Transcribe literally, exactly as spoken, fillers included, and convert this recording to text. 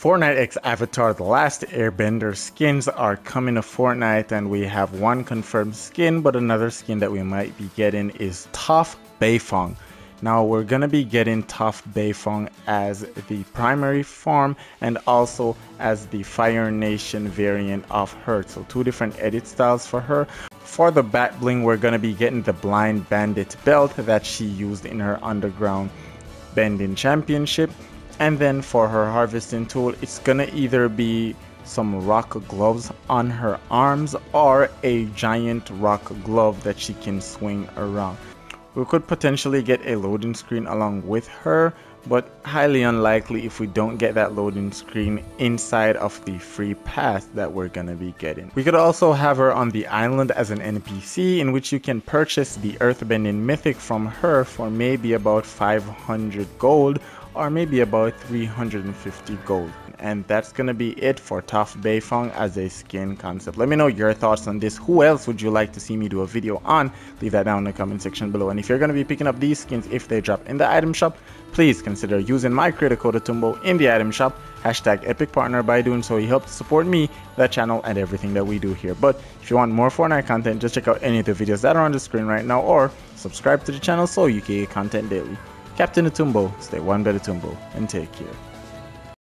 Fortnite x Avatar the Last Airbender skins are coming to Fortnite, and we have one confirmed skin, but another skin that we might be getting is Toph Beifong. Now we're going to be getting Toph Beifong as the primary form and also as the Fire Nation variant of her. So two different edit styles for her. For the back bling, we're going to be getting the blind bandit belt that she used in her underground bending championship. And then for her harvesting tool, it's gonna either be some rock gloves on her arms or a giant rock glove that she can swing around. We could potentially get a loading screen along with her, but highly unlikely if we don't get that loading screen inside of the free pass that we're gonna be getting. We could also have her on the island as an N P C, in which you can purchase the Earthbending Mythic from her for maybe about five hundred gold or maybe about three hundred fifty gold. And that's gonna be it for Toph Beifong as a skin concept. Let me know your thoughts on this. Who else would you like to see me do a video on? Leave that down in the comment section below. And if you're gonna be picking up these skins if they drop in the item shop, please consider using my creator code Atumbo in the item shop, hashtag epic partner. By doing so, you help to support me, that channel, and everything that we do here. But if you want more Fortnite content, just check out any of the videos that are on the screen right now, or subscribe to the channel so you can get content daily. Captain Atumbo, stay one bit Atumbo, and take care.